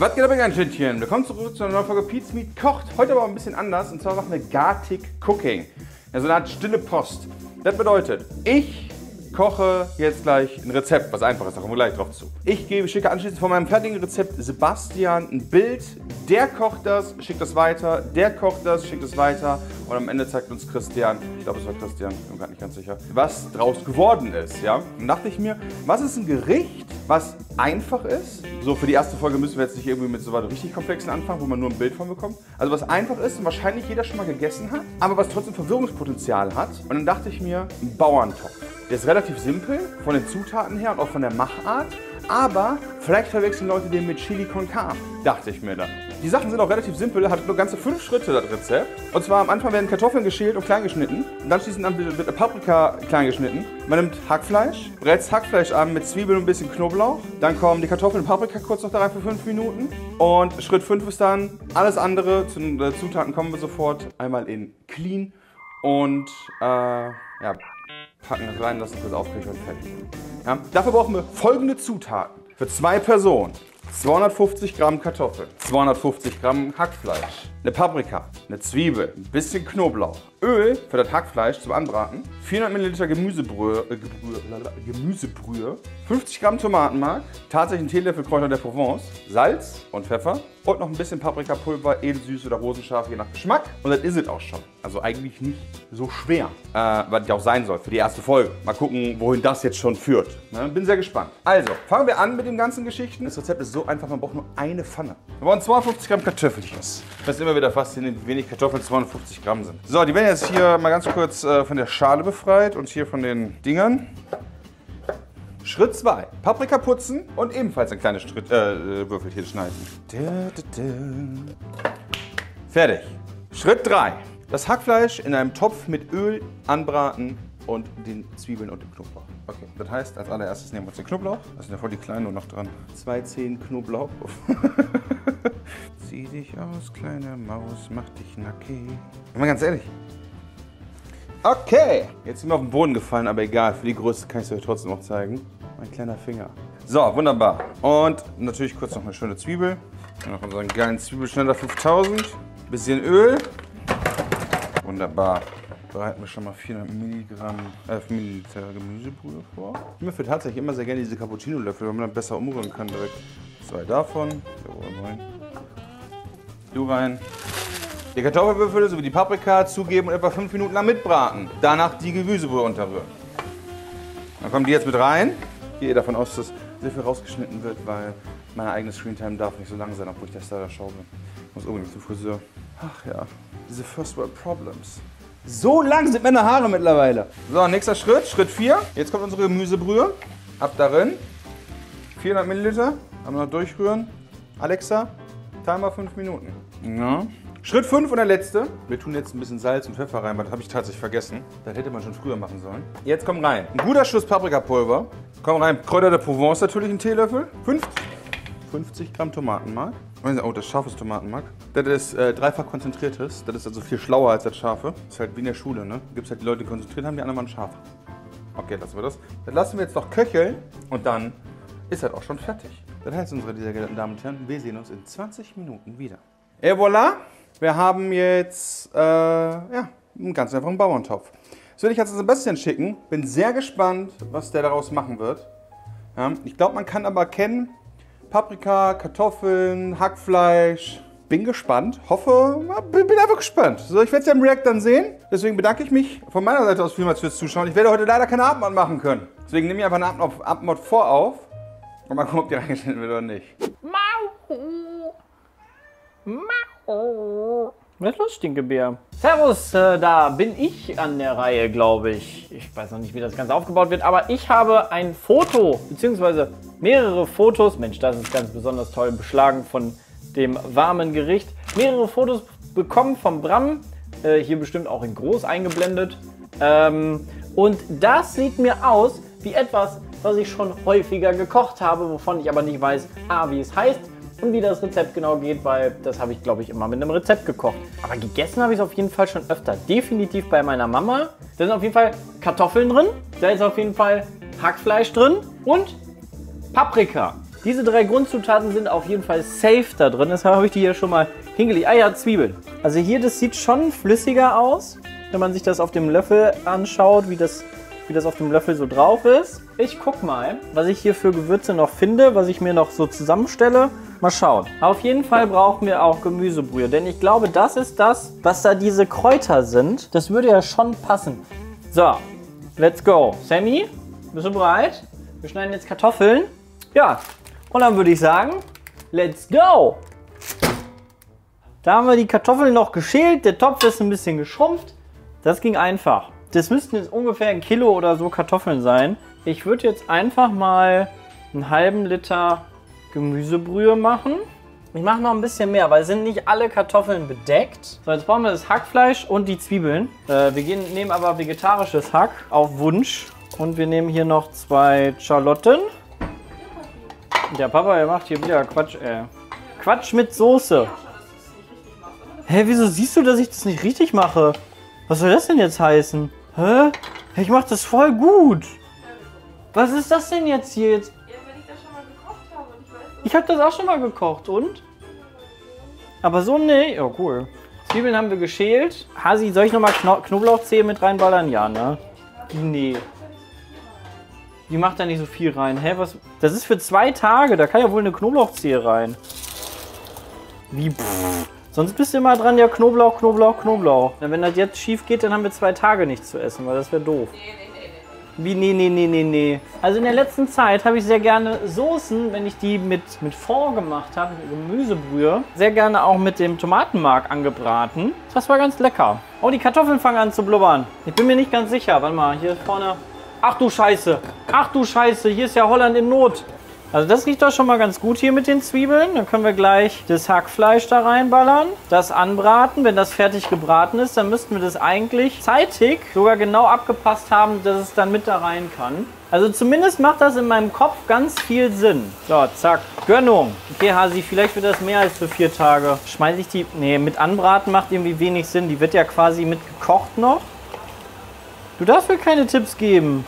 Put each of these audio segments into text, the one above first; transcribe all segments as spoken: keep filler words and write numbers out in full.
Was geht ab, ihr Kindchen? Willkommen zurück zu einer neuen Folge PietSmiet kocht. Heute aber ein bisschen anders, und zwar machen wir Gartic Cooking. Ja, so eine Art stille Post. Das bedeutet, ich koche jetzt gleich ein Rezept, was einfach ist, da kommen wir gleich drauf zu. Ich gebe, schicke anschließend von meinem fertigen Rezept Sebastian ein Bild. Der kocht das, schickt das weiter, der kocht das, schickt es weiter. Und am Ende zeigt uns Christian, ich glaube es war Christian, ich bin gar nicht ganz sicher, was draus geworden ist. Ja? Dann dachte ich mir, was ist ein Gericht, was einfach ist? So, für die erste Folge müssen wir jetzt nicht irgendwie mit so was richtig komplexen anfangen, wo man nur ein Bild von bekommt. Also was einfach ist und wahrscheinlich jeder schon mal gegessen hat, aber was trotzdem Verwirrungspotenzial hat. Und dann dachte ich mir, ein Bauerntopf. Der ist relativ simpel, von den Zutaten her und auch von der Machart. Aber vielleicht verwechseln Leute den mit Chili con Carne, dachte ich mir dann. Die Sachen sind auch relativ simpel, hat nur ganze fünf Schritte das Rezept. Und zwar am Anfang werden Kartoffeln geschält und klein geschnitten. Und dann schließend wird Paprika klein geschnitten. Man nimmt Hackfleisch, brät das Hackfleisch an mit Zwiebeln und ein bisschen Knoblauch. Dann kommen die Kartoffeln und Paprika kurz noch da rein für fünf Minuten. Und Schritt fünf ist dann alles andere, zu den Zutaten kommen wir sofort, einmal in clean und äh, ja, packen rein, lassen kurz aufkühlen und fertig. Ja? Dafür brauchen wir folgende Zutaten. Für zwei Personen zweihundertfünfzig Gramm Kartoffeln, zweihundertfünfzig Gramm Hackfleisch, eine Paprika, eine Zwiebel, ein bisschen Knoblauch, Öl für das Hackfleisch zum Anbraten, vierhundert Milliliter Gemüsebrühe, äh, Gebrühe, lala, Gemüsebrühe, fünfzig Gramm Tomatenmark, tatsächlich einen Teelöffel Kräuter der Provence, Salz und Pfeffer und noch ein bisschen Paprikapulver, edelsüß oder rosenscharf, je nach Geschmack. Und das ist es auch schon. Also eigentlich nicht so schwer, äh, was ja auch sein soll für die erste Folge. Mal gucken, wohin das jetzt schon führt. Ne? Bin sehr gespannt. Also, fangen wir an mit den ganzen Geschichten. Das Rezept ist so einfach, man braucht nur eine Pfanne. Wir brauchen zweihundertfünfzig Gramm Kartoffelchen. Das ist immer wieder faszinierend, wie wenig Kartoffeln zweihundertfünfzig Gramm sind. So, die werden jetzt hier mal ganz kurz äh, von der Schale befreit und hier von den Dingern. Schritt zwei. Paprika putzen und ebenfalls ein kleines Schritt, äh, Würfelchen schneiden. Da, da, da. Fertig. Schritt drei. Das Hackfleisch in einem Topf mit Öl anbraten und den Zwiebeln und dem Knoblauch. Okay, das heißt, als allererstes nehmen wir uns den Knoblauch. Da sind ja voll die Kleinen nur noch dran. Zwei Zehen Knoblauch. Zieh dich aus, kleine Maus, mach dich nackig. Mal ganz ehrlich. Okay, jetzt sind wir auf den Boden gefallen, aber egal. Für die Größe kann ich es euch trotzdem noch zeigen. Mein kleiner Finger. So, wunderbar. Und natürlich kurz noch eine schöne Zwiebel. Noch unseren geilen Zwiebelschneider fünftausend. Bisschen Öl. Wunderbar. Bereiten wir schon mal vierhundert Milligramm, äh, Milliliter Gemüsebrühe vor. Ich mir für tatsächlich immer sehr gerne diese Cappuccino-Löffel, weil man dann besser umrühren kann direkt. Zwei davon. Du rein. Du rein. Die Kartoffelwürfel sowie die Paprika zugeben und etwa fünf Minuten lang mitbraten. Danach die Gemüsebrühe unterrühren. Dann kommen die jetzt mit rein. Ich gehe davon aus, dass sehr viel rausgeschnitten wird, weil meine eigene Screentime darf nicht so lang sein, obwohl ich das leider schaue. Ich muss unbedingt zum Friseur. Ach ja, diese First World Problems. So lang sind meine Haare mittlerweile. So, nächster Schritt, Schritt vier. Jetzt kommt unsere Gemüsebrühe. Ab darin. vierhundert Milliliter. Einmal noch durchrühren. Alexa, Timer fünf Minuten. Ja. Schritt fünf und der letzte. Wir tun jetzt ein bisschen Salz und Pfeffer rein, weil das habe ich tatsächlich vergessen. Das hätte man schon früher machen sollen. Jetzt kommt rein ein guter Schuss Paprikapulver. Kommt rein Kräuter der Provence, natürlich einen Teelöffel. fünfzig Gramm Tomatenmark. Oh, das ist scharfes Tomatenmark. Das ist äh, dreifach konzentriertes. Das ist also viel schlauer als das scharfe. Das ist halt wie in der Schule, ne? Da gibt es halt die Leute, die konzentriert haben, die anderen waren scharf. Okay, lassen wir das. Das lassen wir jetzt noch köcheln und dann ist das auch schon fertig. Das heißt, unsere sehr geehrten Damen und Herren, wir sehen uns in zwanzig Minuten wieder. Et voilà! Wir haben jetzt äh, ja, einen ganz einfachen Bauerntopf. Das würde ich jetzt an Sebastian schicken. Bin sehr gespannt, was der daraus machen wird. Ja, ich glaube, man kann aber erkennen, Paprika, Kartoffeln, Hackfleisch. Bin gespannt, hoffe, bin einfach gespannt. So, ich werde es ja im React dann sehen. Deswegen bedanke ich mich von meiner Seite aus vielmals fürs Zuschauen. Ich werde heute leider keine Abendmod machen können. Deswegen nehme ich einfach eine Abendmod vorauf. Und mal gucken, ob die reingeschnitten wird oder nicht. Mau. Mau. Oh. Was ist los, Stinkebär? Servus, äh, da bin ich an der Reihe, glaube ich. Ich weiß noch nicht, wie das Ganze aufgebaut wird, aber ich habe ein Foto, beziehungsweise mehrere Fotos, Mensch, das ist ganz besonders toll, beschlagen von dem warmen Gericht, mehrere Fotos bekommen vom Bram, äh, hier bestimmt auch in groß eingeblendet. Ähm, und das sieht mir aus wie etwas, was ich schon häufiger gekocht habe, wovon ich aber nicht weiß, A, wie es heißt, und wie das Rezept genau geht, weil das habe ich, glaube ich, immer mit einem Rezept gekocht. Aber gegessen habe ich es auf jeden Fall schon öfter. Definitiv bei meiner Mama. Da sind auf jeden Fall Kartoffeln drin. Da ist auf jeden Fall Hackfleisch drin und Paprika. Diese drei Grundzutaten sind auf jeden Fall safe da drin. Deshalb habe ich die hier schon mal hingelegt. Ah ja, Zwiebeln. Also hier, das sieht schon flüssiger aus, wenn man sich das auf dem Löffel anschaut, wie das, wie das auf dem Löffel so drauf ist. Ich guck mal, was ich hier für Gewürze noch finde, was ich mir noch so zusammenstelle. Mal schauen. Auf jeden Fall brauchen wir auch Gemüsebrühe, denn ich glaube, das ist das, was da diese Kräuter sind. Das würde ja schon passen. So, let's go. Sammy, bist du bereit? Wir schneiden jetzt Kartoffeln. Ja, und dann würde ich sagen, let's go. Da haben wir die Kartoffeln noch geschält. Der Topf ist ein bisschen geschrumpft. Das ging einfach. Das müssten jetzt ungefähr ein Kilo oder so Kartoffeln sein. Ich würde jetzt einfach mal einen halben Liter Gemüsebrühe machen. Ich mache noch ein bisschen mehr, weil es sind nicht alle Kartoffeln bedeckt. So, jetzt brauchen wir das Hackfleisch und die Zwiebeln. Äh, wir gehen, nehmen aber vegetarisches Hack auf Wunsch. Und wir nehmen hier noch zwei Schalotten. Der Papa, der macht hier wieder Quatsch, ey. Quatsch mit Soße. Hä, wieso siehst du, dass ich das nicht richtig mache? Was soll das denn jetzt heißen? Hä? Ich mach das voll gut. Was ist das denn jetzt hier? Jetzt? Ja, weil ich das schon mal gekocht habe. Und ich weiß nicht. Ich habe das auch schon mal gekocht. Und? Aber so, nee. Oh, cool. Zwiebeln haben wir geschält. Hasi, soll ich nochmal Knoblauchzehe mit reinballern? Ja, ne? Nee. Die macht da nicht so viel rein. Hä, was? Das ist für zwei Tage. Da kann ja wohl eine Knoblauchzehe rein. Wie? Pff. Sonst bist du immer dran, ja, Knoblauch, Knoblauch, Knoblauch. Wenn das jetzt schief geht, dann haben wir zwei Tage nichts zu essen, weil das wäre doof. Nee, nee, nee, nee. Wie, nee, nee, nee, nee, nee. Also in der letzten Zeit habe ich sehr gerne Soßen, wenn ich die mit, mit Fond gemacht habe, mit Gemüsebrühe, sehr gerne auch mit dem Tomatenmark angebraten. Das war ganz lecker. Oh, die Kartoffeln fangen an zu blubbern. Ich bin mir nicht ganz sicher. Warte mal, hier vorne. Ach du Scheiße, ach du Scheiße, hier ist ja Holland in Not. Also das riecht doch schon mal ganz gut hier mit den Zwiebeln. Dann können wir gleich das Hackfleisch da reinballern, das anbraten. Wenn das fertig gebraten ist, dann müssten wir das eigentlich zeitig sogar genau abgepasst haben, dass es dann mit da rein kann. Also zumindest macht das in meinem Kopf ganz viel Sinn. So, zack, Gönnung. Okay, Hasi, vielleicht wird das mehr als für vier Tage. Schmeiße ich die, nee, mit anbraten macht irgendwie wenig Sinn. Die wird ja quasi mitgekocht noch. Du darfst mir keine Tipps geben.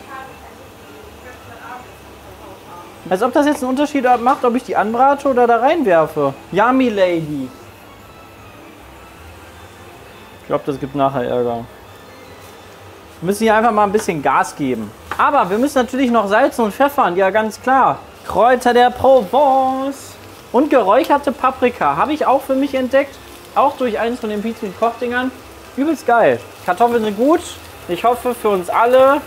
Als ob das jetzt einen Unterschied macht, ob ich die anbrate oder da reinwerfe. Yummy Lady. Ich glaube, das gibt nachher Ärger. Wir müssen hier einfach mal ein bisschen Gas geben. Aber wir müssen natürlich noch salzen und pfeffern. Ja, ganz klar. Kräuter der Provence. Und geräucherte Paprika. Habe ich auch für mich entdeckt. Auch durch eins von den PietSmiet Koch-Dingern. Übelst geil. Kartoffeln sind gut. Ich hoffe für uns alle,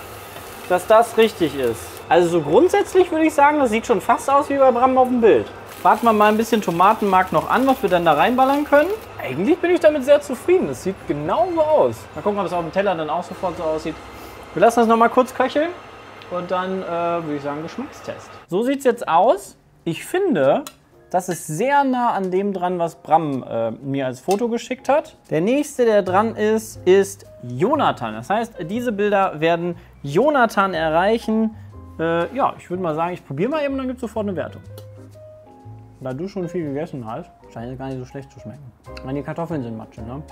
dass das richtig ist. Also so grundsätzlich würde ich sagen, das sieht schon fast aus wie bei Bram auf dem Bild. Warten wir mal ein bisschen Tomatenmark noch an, was wir dann da reinballern können. Eigentlich bin ich damit sehr zufrieden. Das sieht genauso aus. Mal gucken, ob es auf dem Teller dann auch sofort so aussieht. Wir lassen das nochmal kurz köcheln und dann äh, würde ich sagen Geschmackstest. So sieht es jetzt aus. Ich finde, das ist sehr nah an dem dran, was Bram äh, mir als Foto geschickt hat. Der nächste, der dran ist, ist Jonathan. Das heißt, diese Bilder werden Jonathan erreichen. Äh, ja, ich würde mal sagen, ich probiere mal eben und dann gibt es sofort eine Wertung. Da du schon viel gegessen hast, scheint es gar nicht so schlecht zu schmecken. Ich meine, die Kartoffeln sind Matsche, ne?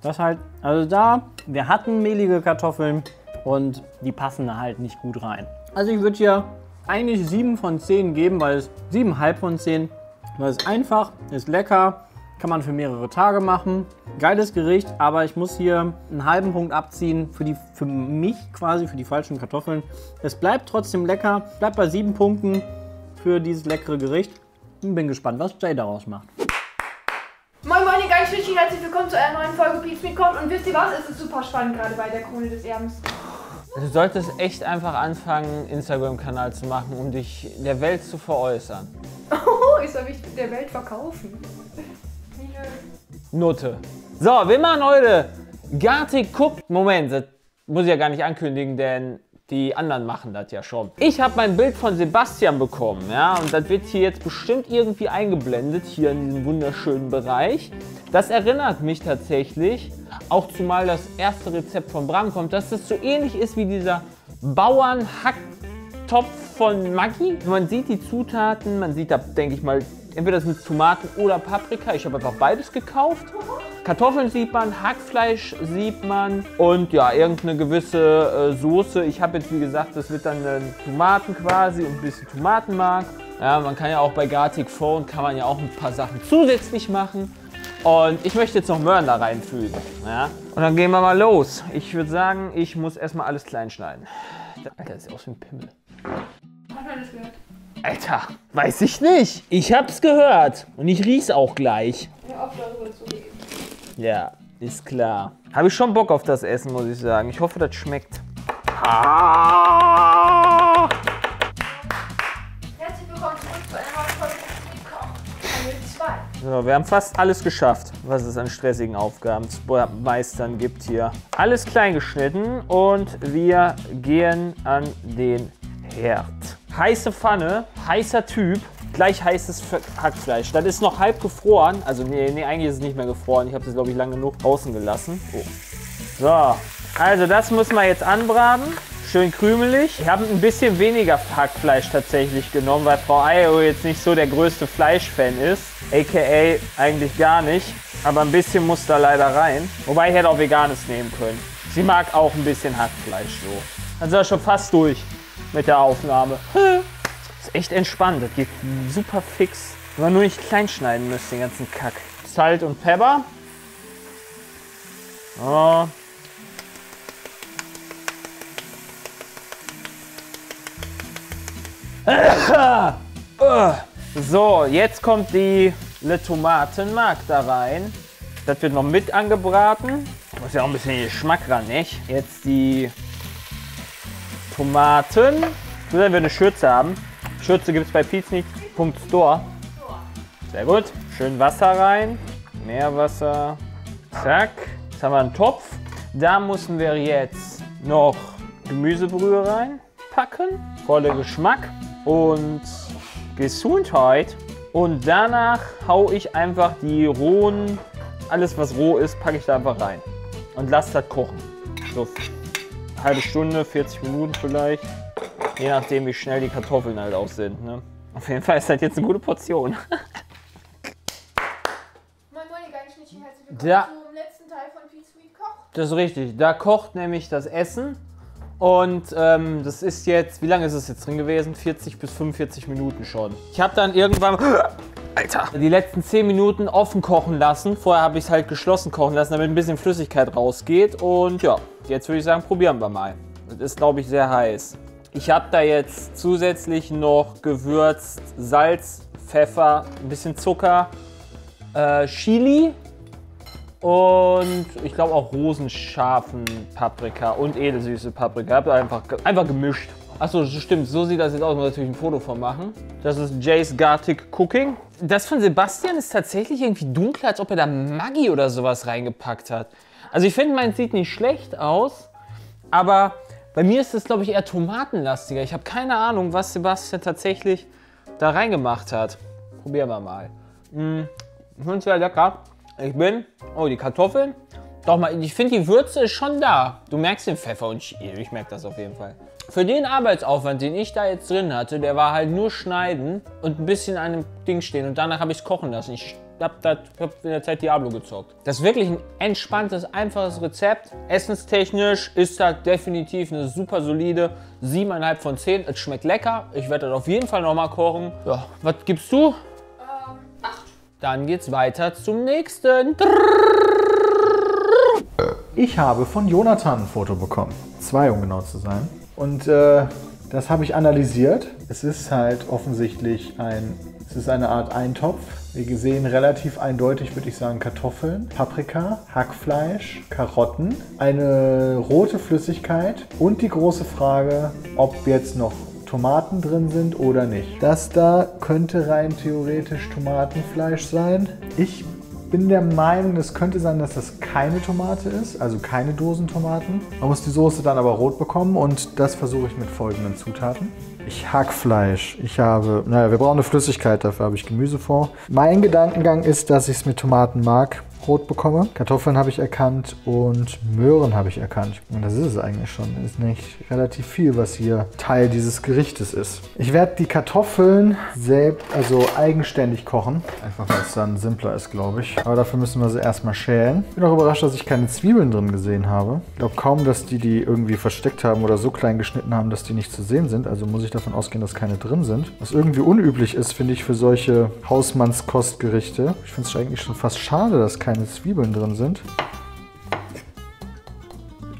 Das halt, also da, wir hatten mehlige Kartoffeln und die passen da halt nicht gut rein. Also ich würde hier eigentlich sieben von zehn geben, weil es sieben Komma fünf von zehn, weil es einfach, ist lecker, kann man für mehrere Tage machen. Geiles Gericht, aber ich muss hier einen halben Punkt abziehen für die, für mich quasi, für die falschen Kartoffeln. Es bleibt trotzdem lecker, bleibt bei sieben Punkten für dieses leckere Gericht. Und bin gespannt, was Jay daraus macht. Moin moin, ihr geilen Fischchen, herzlich willkommen zu einer neuen Folge PietSmiet kocht. Und wisst ihr was, es ist super spannend gerade bei der Krone des Erbens. Du solltest echt einfach anfangen, einen Instagram-Kanal zu machen, um dich der Welt zu veräußern. Oh, ich soll mich der Welt verkaufen. Note. So, wir machen heute Gartic Cooking. Moment, das muss ich ja gar nicht ankündigen, denn die anderen machen das ja schon. Ich habe mein Bild von Sebastian bekommen, ja, und das wird hier jetzt bestimmt irgendwie eingeblendet, hier in diesem wunderschönen Bereich. Das erinnert mich tatsächlich, auch zumal das erste Rezept von Bram kommt, dass das so ähnlich ist wie dieser Bauernhacktopf von Maggi. Man sieht die Zutaten, man sieht da, denke ich mal, entweder das mit Tomaten oder Paprika. Ich habe einfach beides gekauft. Kartoffeln sieht man, Hackfleisch sieht man und ja, irgendeine gewisse äh, Soße. Ich habe jetzt, wie gesagt, das wird dann äh, Tomaten quasi und ein bisschen Tomatenmark. Ja, man kann ja auch bei Gartic Phone kann man ja auch ein paar Sachen zusätzlich machen. Und ich möchte jetzt noch Möhren da reinfügen. Ja? Und dann gehen wir mal los. Ich würde sagen, ich muss erstmal alles klein schneiden. Alter, das sieht aus wie ein Pimmel. Hat man das gehört? Alter, weiß ich nicht. Ich hab's gehört. Und ich riech's auch gleich. Hör auf, darüber zu reden. Ja, ist klar. Habe ich schon Bock auf das Essen, muss ich sagen. Ich hoffe, das schmeckt. Ah! Herzlich willkommen zurück zu einer neuen Folge PietSmiet kocht. So, wir haben fast alles geschafft, was es an stressigen Aufgaben zu meistern gibt hier. Alles klein geschnitten und wir gehen an den Herd. Heiße Pfanne, heißer Typ, gleich heißes Hackfleisch. Das ist noch halb gefroren. Also nee, nee, eigentlich ist es nicht mehr gefroren. Ich habe das, glaube ich, lange genug draußen gelassen. Oh. So, also das muss man jetzt anbraten. Schön krümelig. Ich habe ein bisschen weniger Hackfleisch tatsächlich genommen, weil Frau Ayo jetzt nicht so der größte Fleischfan ist. A K A eigentlich gar nicht. Aber ein bisschen muss da leider rein. Wobei ich hätte auch Veganes nehmen können. Sie mag auch ein bisschen Hackfleisch so. Also schon fast durch mit der Aufnahme. Ist echt entspannt, das geht super fix. Wenn man nur nicht klein schneiden müsste, den ganzen Kack. Salz und Pfeffer. Oh. So, jetzt kommt die Le Tomatenmark da rein. Das wird noch mit angebraten. Muss ja auch ein bisschen Geschmack ran, nicht? Jetzt die Tomaten. So, wenn wir eine Schürze haben. Schürze gibt es bei PietSmiet Punkt store. Sehr gut. Schön Wasser rein. Meerwasser. Zack. Jetzt haben wir einen Topf. Da müssen wir jetzt noch Gemüsebrühe reinpacken. Voller Geschmack und Gesundheit. Und danach hau ich einfach die rohen, alles was roh ist, packe ich da einfach rein. Und lasse das kochen. So. Halbe Stunde, vierzig Minuten vielleicht. Je nachdem, wie schnell die Kartoffeln halt auch sind. Ne? Auf jeden Fall ist das jetzt eine gute Portion. Moin Moin, gar nicht herzlich willkommen zum letzten Teil von PietSmiet kocht. Das ist richtig. Da kocht nämlich das Essen. Und ähm, das ist jetzt, wie lange ist es jetzt drin gewesen? vierzig bis fünfundvierzig Minuten schon. Ich habe dann irgendwann, Alter, die letzten zehn Minuten offen kochen lassen. Vorher habe ich es halt geschlossen kochen lassen, damit ein bisschen Flüssigkeit rausgeht. Und ja, jetzt würde ich sagen, probieren wir mal. Das ist, glaube ich, sehr heiß. Ich habe da jetzt zusätzlich noch gewürzt Salz, Pfeffer, ein bisschen Zucker, äh, Chili und ich glaube auch rosenscharfen Paprika und edelsüße Paprika. Ich habe einfach, einfach gemischt. Achso, stimmt, so sieht das jetzt aus. Muss natürlich ein Foto von machen. Das ist Jays Gartic Cooking. Das von Sebastian ist tatsächlich irgendwie dunkler, als ob er da Maggi oder sowas reingepackt hat. Also ich finde, meins sieht nicht schlecht aus, aber bei mir ist es, glaube ich, eher tomatenlastiger. Ich habe keine Ahnung, was Sebastian tatsächlich da reingemacht hat. Probieren wir mal. Hm, ich finde es sehr lecker. Ich bin, oh, die Kartoffeln. Doch mal, ich finde, die Würze ist schon da. Du merkst den Pfeffer und ich, ich merke das auf jeden Fall. Für den Arbeitsaufwand, den ich da jetzt drin hatte, der war halt nur schneiden und ein bisschen an einem Ding stehen. Und danach habe ich es kochen lassen. Ich habe hab in der Zeit Diablo gezockt. Das ist wirklich ein entspanntes, einfaches Rezept. Essenstechnisch ist das definitiv eine super solide sieben Komma fünf von zehn. Es schmeckt lecker. Ich werde das auf jeden Fall nochmal kochen. Ja, was gibst du? Ähm, acht. Dann geht's weiter zum nächsten. Ich habe von Jonathan ein Foto bekommen. Zwei, um genau zu sein. Und äh, das habe ich analysiert. Es ist halt offensichtlich ein, es ist eine Art Eintopf. Wir sehen relativ eindeutig, würde ich sagen, Kartoffeln, Paprika, Hackfleisch, Karotten, eine rote Flüssigkeit und die große Frage, ob jetzt noch Tomaten drin sind oder nicht. Das da könnte rein theoretisch Tomatenfleisch sein. Ich bin der Meinung, es könnte sein, dass das keine Tomate ist, also keine Dosentomaten. Man muss die Soße dann aber rot bekommen und das versuche ich mit folgenden Zutaten. Ich Hackfleisch. Ich habe, naja, wir brauchen eine Flüssigkeit, dafür habe ich Gemüse vor. Mein Gedankengang ist, dass ich es mit Tomaten mag. Brot bekomme. Kartoffeln habe ich erkannt und Möhren habe ich erkannt. Und das ist es eigentlich schon. Das ist nicht relativ viel, was hier Teil dieses Gerichtes ist. Ich werde die Kartoffeln selbst, also eigenständig kochen. Einfach weil es dann simpler ist, glaube ich. Aber dafür müssen wir sie erstmal schälen. Ich bin auch überrascht, dass ich keine Zwiebeln drin gesehen habe. Ich glaube kaum, dass die die irgendwie versteckt haben oder so klein geschnitten haben, dass die nicht zu sehen sind. Also muss ich davon ausgehen, dass keine drin sind. Was irgendwie unüblich ist, finde ich, für solche Hausmannskostgerichte. Ich finde es eigentlich schon fast schade, dass keine Zwiebeln drin sind.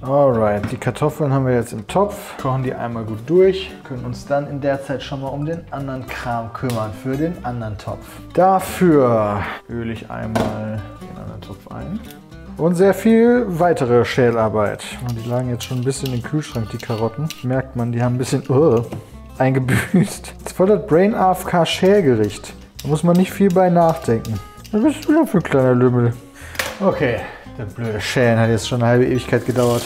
Alright, die Kartoffeln haben wir jetzt im Topf, kochen die einmal gut durch, können uns dann in der Zeit schon mal um den anderen Kram kümmern, für den anderen Topf. Dafür öle ich einmal den anderen Topf ein. Und sehr viel weitere Schälarbeit. Die lagen jetzt schon ein bisschen im Kühlschrank, die Karotten. Merkt man, die haben ein bisschen uh, eingebüßt. Jetzt voll das Brain A F K Schälgericht. Da muss man nicht viel bei nachdenken. Was bist du denn für ein kleiner Lümmel? Okay. Der blöde Schälen hat jetzt schon eine halbe Ewigkeit gedauert.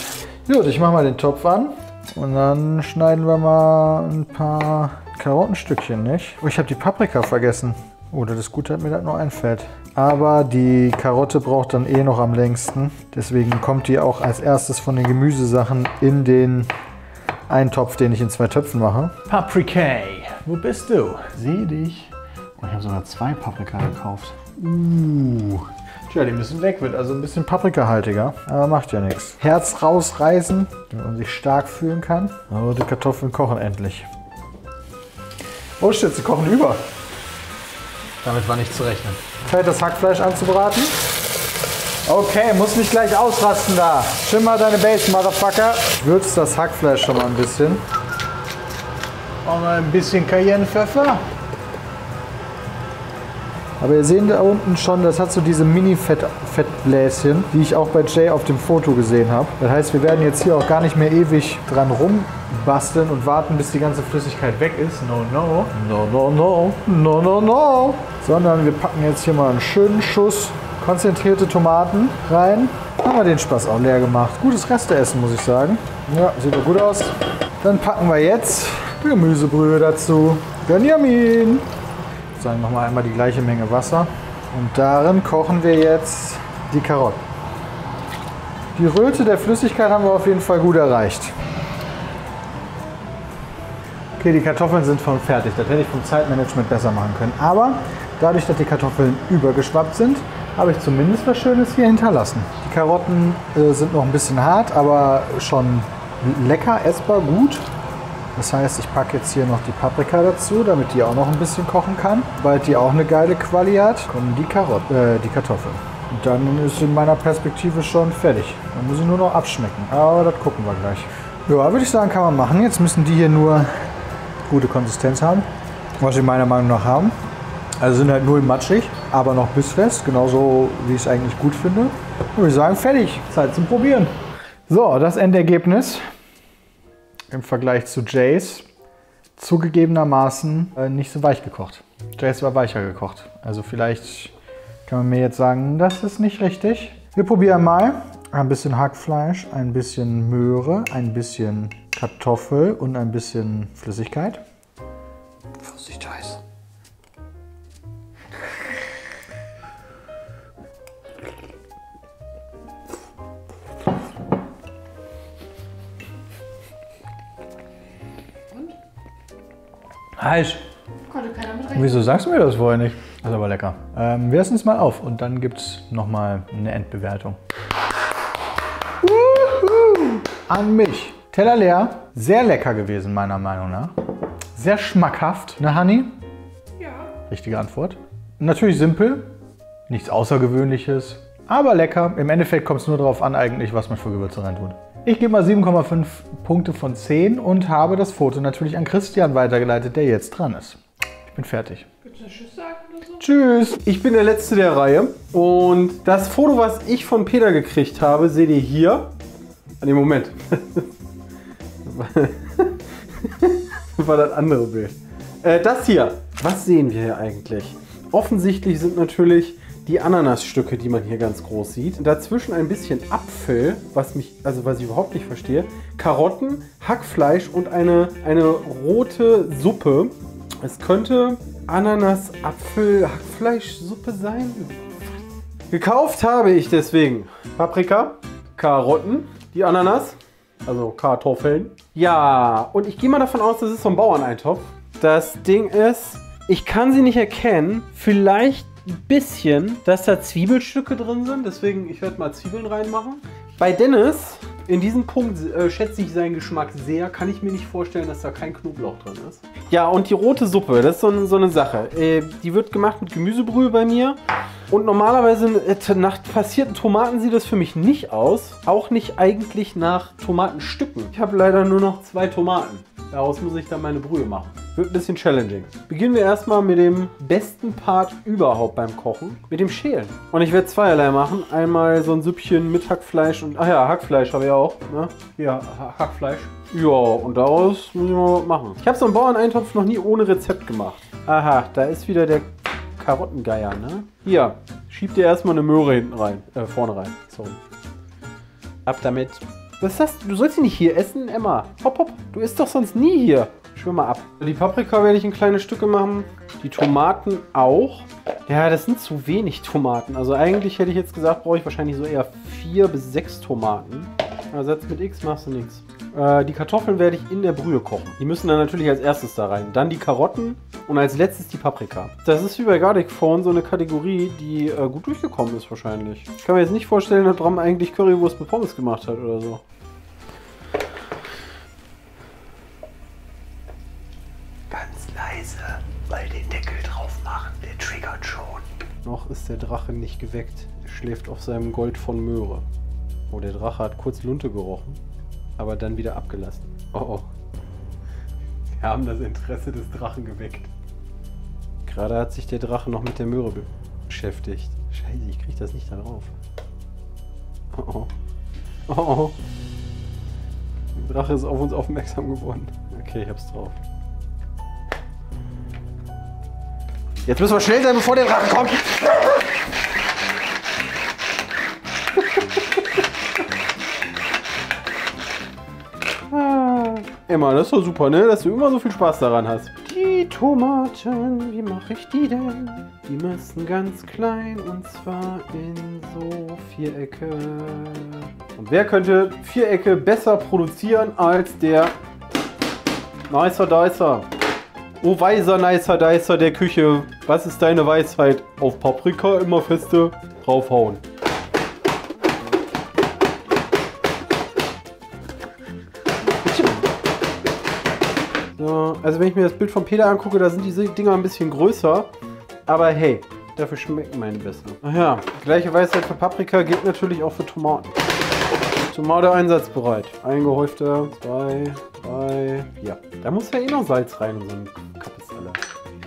Gut, ich mache mal den Topf an und dann schneiden wir mal ein paar Karottenstückchen, nicht? Oh, ich habe die Paprika vergessen. Oder das Gute hat mir das noch einfällt. Aber die Karotte braucht dann eh noch am längsten. Deswegen kommt die auch als erstes von den Gemüsesachen in den einen Topf, den ich in zwei Töpfen mache. Paprika, wo bist du? Seh dich. Oh, ich habe sogar zwei Paprika gekauft. Uh. Tja, die müssen weg, wird also ein bisschen paprikahaltiger, aber macht ja nichts. Herz rausreißen, damit man sich stark fühlen kann. Aber die Kartoffeln kochen endlich. Oh shit, sie kochen über. Damit war nicht zu rechnen. Zeit, das Hackfleisch anzubraten. Okay, muss nicht gleich ausrasten da. Schimmer deine Base, Motherfucker. Würzt das Hackfleisch schon mal ein bisschen. Und ein bisschen Cayennepfeffer. Aber ihr seht da unten schon, das hat so diese Mini-Fettbläschen, die ich auch bei Jay auf dem Foto gesehen habe. Das heißt, wir werden jetzt hier auch gar nicht mehr ewig dran rumbasteln und warten, bis die ganze Flüssigkeit weg ist. No, no. No, no, no. No, no, no. Sondern wir packen jetzt hier mal einen schönen Schuss konzentrierte Tomaten rein. Haben wir den Spaß auch leer gemacht. Gutes Resteessen, muss ich sagen. Ja, sieht doch gut aus. Dann packen wir jetzt die Gemüsebrühe dazu. Gönjamin! Dann machen wir einmal die gleiche Menge Wasser und darin kochen wir jetzt die Karotten. Die Röte der Flüssigkeit haben wir auf jeden Fall gut erreicht. Okay, die Kartoffeln sind schon fertig. Das hätte ich vom Zeitmanagement besser machen können. Aber dadurch, dass die Kartoffeln übergeschwappt sind, habe ich zumindest was Schönes hier hinterlassen. Die Karotten äh, sind noch ein bisschen hart, aber schon lecker, essbar, gut. Das heißt, ich packe jetzt hier noch die Paprika dazu, damit die auch noch ein bisschen kochen kann. Weil die auch eine geile Quali hat, kommen die, Karot- äh, die Kartoffeln. Und dann ist in meiner Perspektive schon fertig. Dann muss ich nur noch abschmecken, aber das gucken wir gleich. Ja, würde ich sagen, kann man machen. Jetzt müssen die hier nur gute Konsistenz haben, was sie meiner Meinung nach haben. Also sind halt null matschig, aber noch bissfest, genauso wie ich es eigentlich gut finde. Würde ich sagen, fertig. Zeit zum Probieren. So, das Endergebnis. Im Vergleich zu Jays zugegebenermaßen äh, nicht so weich gekocht. Jays war weicher gekocht. Also vielleicht kann man mir jetzt sagen, das ist nicht richtig. Wir probieren mal ein bisschen Hackfleisch, ein bisschen Möhre, ein bisschen Kartoffel und ein bisschen Flüssigkeit. Vorsicht, heiß. Heiß. Konnte keiner mitrechnen. Wieso sagst du mir das vorher nicht? Das ist aber lecker. Ähm, wir essen es mal auf und dann gibt es nochmal eine Endbewertung. Uhu. An mich. Teller leer. Sehr lecker gewesen, meiner Meinung nach. Sehr schmackhaft. Ne, Honey? Ja. Richtige Antwort. Natürlich simpel. Nichts Außergewöhnliches. Aber lecker. Im Endeffekt kommt es nur darauf an, eigentlich, was man für Gewürze reintut. Ich gebe mal sieben Komma fünf Punkte von zehn und habe das Foto natürlich an Christian weitergeleitet, der jetzt dran ist. Ich bin fertig. Willst du Tschüss sagen oder so? Tschüss! Ich bin der Letzte der Reihe und das Foto, was ich von Peter gekriegt habe, seht ihr hier. An dem Moment. Das war das andere Bild. Äh, das hier. Was sehen wir hier eigentlich? Offensichtlich sind natürlich die Ananasstücke, die man hier ganz groß sieht. Dazwischen ein bisschen Apfel, was mich, also was ich überhaupt nicht verstehe. Karotten, Hackfleisch und eine, eine rote Suppe. Es könnte Ananas-Apfel-Hackfleischsuppe sein. Gekauft habe ich deswegen Paprika, Karotten, die Ananas, also Kartoffeln. Ja, und ich gehe mal davon aus, das ist so ein Bauerneintopf. Das Ding ist, ich kann sie nicht erkennen, vielleicht ein bisschen, dass da Zwiebelstücke drin sind. Deswegen, ich werde mal Zwiebeln reinmachen. Bei Dennis, in diesem Punkt äh, schätze ich seinen Geschmack sehr. Kann ich mir nicht vorstellen, dass da kein Knoblauch drin ist. Ja, und die rote Suppe, das ist so, so eine Sache. Äh, die wird gemacht mit Gemüsebrühe bei mir. Und normalerweise äh, nach passierten Tomaten sieht das für mich nicht aus. Auch nicht eigentlich nach Tomatenstücken. Ich habe leider nur noch zwei Tomaten. Daraus muss ich dann meine Brühe machen. Wird ein bisschen challenging. Beginnen wir erstmal mit dem besten Part überhaupt beim Kochen, mit dem Schälen. Und ich werde zweierlei machen. Einmal so ein Süppchen mit Hackfleisch und, ach ja, Hackfleisch habe ich auch, ne? Ja, Hackfleisch. Ja, und daraus muss ich mal was machen. Ich habe so einen Bauerneintopf noch nie ohne Rezept gemacht. Aha, da ist wieder der Karottengeier, ne? Hier, schiebt ihr erstmal eine Möhre hinten rein, äh, vorne rein. So. Ab damit. Was ist das? Du sollst sie nicht hier essen, Emma. Hopp, hopp. Du isst doch sonst nie hier. Schwimm mal ab. Die Paprika werde ich in kleine Stücke machen. Die Tomaten auch. Ja, das sind zu wenig Tomaten. Also eigentlich hätte ich jetzt gesagt, brauche ich wahrscheinlich so eher vier bis sechs Tomaten. Ersatz mit X machst du nichts. Äh, die Kartoffeln werde ich in der Brühe kochen. Die müssen dann natürlich als erstes da rein. Dann die Karotten und als letztes die Paprika. Das ist wie bei Gartic Cooking so eine Kategorie, die äh, gut durchgekommen ist wahrscheinlich. Ich kann mir jetzt nicht vorstellen, dass Bram eigentlich Currywurst mit Pommes gemacht hat oder so. Ganz leise, weil den Deckel drauf machen, der triggert schon. Noch ist der Drache nicht geweckt. Er schläft auf seinem Gold von Möhre. Oh, der Drache hat kurz Lunte gerochen, aber dann wieder abgelassen. Oh, oh. Wir haben das Interesse des Drachen geweckt. Gerade hat sich der Drache noch mit der Möhre beschäftigt. Scheiße, ich krieg das nicht da drauf. Oh, oh. Oh, oh. Der Drache ist auf uns aufmerksam geworden. Okay, ich hab's drauf. Jetzt müssen wir schnell sein, bevor der Drache kommt. Emma, das ist doch super, ne? Dass du immer so viel Spaß daran hast. Die Tomaten, wie mache ich die denn? Die müssen ganz klein und zwar in so Vierecke. Und wer könnte Vierecke besser produzieren als der Nicer Dicer? Oh, weiser Nicer Dicer der Küche. Was ist deine Weisheit? Auf Paprika immer feste draufhauen. Also wenn ich mir das Bild von Peter angucke, da sind diese Dinger ein bisschen größer. Aber hey, dafür schmecken meine besser. Ach ja, gleiche Weisheit für Paprika gilt natürlich auch für Tomaten. Tomate einsatzbereit. Eingehäufte, zwei, drei, ja. Da muss ja eh noch Salz rein in so einen Kappessalat.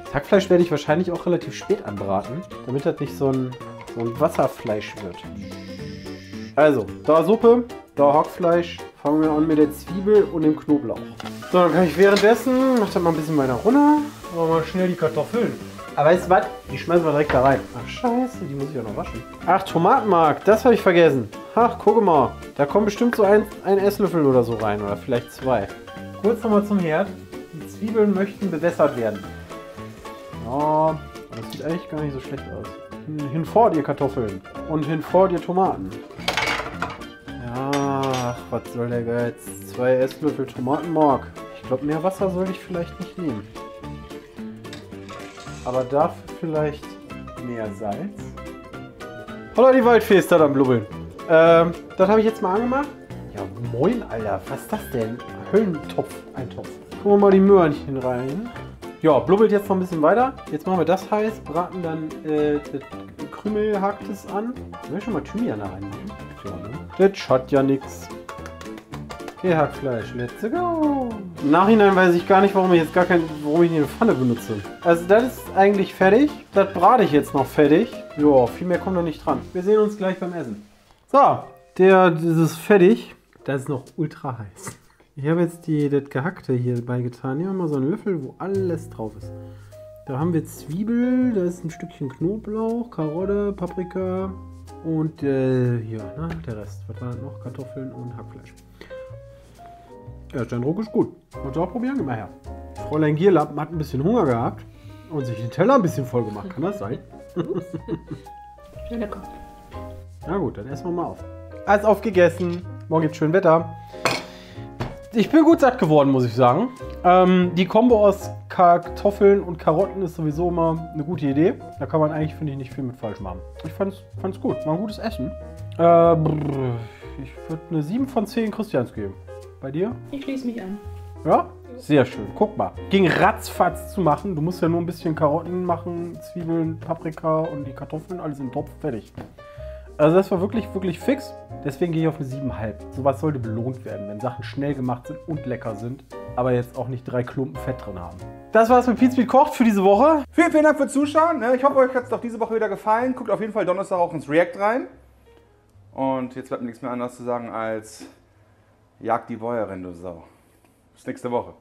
Das Hackfleisch werde ich wahrscheinlich auch relativ spät anbraten, damit das nicht so ein, so ein Wasserfleisch wird. Also, da Suppe, da Hackfleisch. Fangen wir an mit der Zwiebel und dem Knoblauch. So, dann kann ich währenddessen, mach dann mal ein bisschen weiter runter. Machen wir mal schnell die Kartoffeln. Aber weißt du was? Die schmeißen wir direkt da rein. Ach scheiße, die muss ich auch noch waschen. Ach, Tomatenmark, das habe ich vergessen. Ach, guck mal. Da kommen bestimmt so ein, ein Esslöffel oder so rein. Oder vielleicht zwei. Kurz nochmal zum Herd. Die Zwiebeln möchten bewässert werden. Ja, das sieht eigentlich gar nicht so schlecht aus. Hin, hinfort ihr Kartoffeln. Und hinfort ihr Tomaten. Ach, was soll der Geiz? Zwei Esslöffel Tomatenmark. Ich glaube, mehr Wasser sollte ich vielleicht nicht nehmen. Aber dafür vielleicht mehr Salz. Holla, die Waldfee ist da am Blubbeln. Ähm, das habe ich jetzt mal angemacht. Ja, moin, Alter. Was ist das denn? Höllentopf, ein Topf. Gucken wir mal die Möhrchen rein. Ja, blubbelt jetzt noch ein bisschen weiter. Jetzt machen wir das heiß, braten dann äh, Krümel, hakt es an. Soll ich schon mal Thymian da reinmachen? Ja, ne? Das schadet ja nichts. Okay, Hackfleisch, let's go. Im Nachhinein weiß ich gar nicht, warum ich jetzt gar kein, warum ich eine Pfanne benutze. Also das ist eigentlich fertig. Das brate ich jetzt noch fertig. Ja, viel mehr kommt noch nicht dran. Wir sehen uns gleich beim Essen. So, der, das ist fertig. Das ist noch ultra heiß. Ich habe jetzt die, das Gehackte hier beigetan. Nehmen wir mal so einen Löffel, wo alles drauf ist. Da haben wir Zwiebel, da ist ein Stückchen Knoblauch, Karotte, Paprika und äh, hier, na, der Rest. Was war noch? Kartoffeln und Hackfleisch. Ja, dein Druck ist gut. Wollt ihr auch probieren? Geh mal her. Fräulein Gierlappen hat ein bisschen Hunger gehabt und sich den Teller ein bisschen voll gemacht. Kann das sein? Schöner Kopf. Na gut, dann essen wir mal auf. Alles aufgegessen. Morgen gibt es schön Wetter. Ich bin gut satt geworden, muss ich sagen. Ähm, die Kombo aus Kartoffeln und Karotten ist sowieso immer eine gute Idee. Da kann man eigentlich, finde ich, nicht viel mit falsch machen. Ich fand's, fand's gut. War ein gutes Essen. Äh, brr, ich würde eine sieben von zehn Christians geben. Bei dir? Ich schließe mich an. Ja? Sehr schön. Guck mal. Ging ratzfatz zu machen. Du musst ja nur ein bisschen Karotten machen, Zwiebeln, Paprika und die Kartoffeln. Alles im Topf. Fertig. Also das war wirklich, wirklich fix. Deswegen gehe ich auf eine sieben Komma fünf. Sowas sollte belohnt werden, wenn Sachen schnell gemacht sind und lecker sind, aber jetzt auch nicht drei Klumpen Fett drin haben. Das war's mit PietSmiet kocht für diese Woche. Vielen, vielen Dank fürs Zuschauen. Ich hoffe, euch hat es auch diese Woche wieder gefallen. Guckt auf jeden Fall Donnerstag auch ins React rein. Und jetzt bleibt mir nichts mehr anderes zu sagen als jagt die Bäuerin, du Sau. Bis nächste Woche.